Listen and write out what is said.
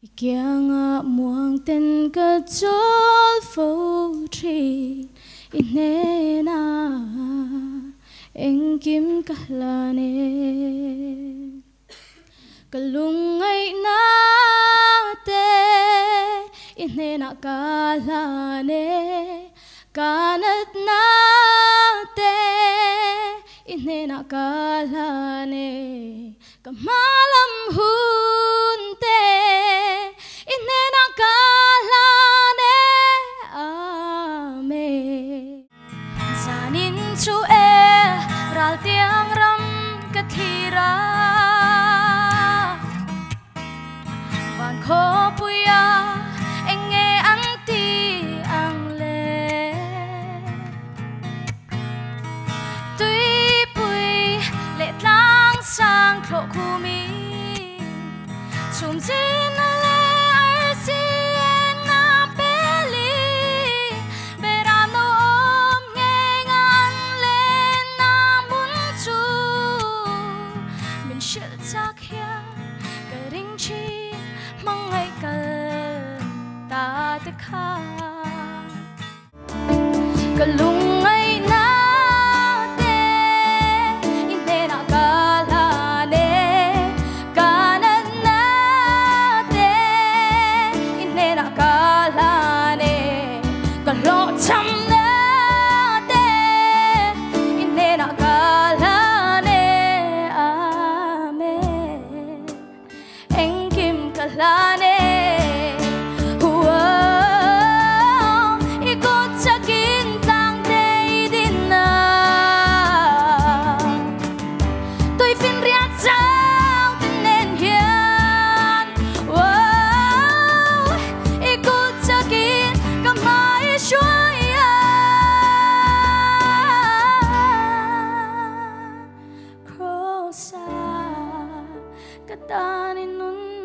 Kya nga muang ten ka chol phou tri inena eng kim kahlane kalungai na te inena kahlane kanat na te inena kahlane kamalam hunte inena kalane ame sanin chu e ral tiang ram kathira wan kho puya enge anti angle tui pui le tlang sang kho khumi chum jin ale kalungay natin inenakalanin kanan natin inenakalanin kalotsam natin inenakalanin amen engkim kalanin Katanin nun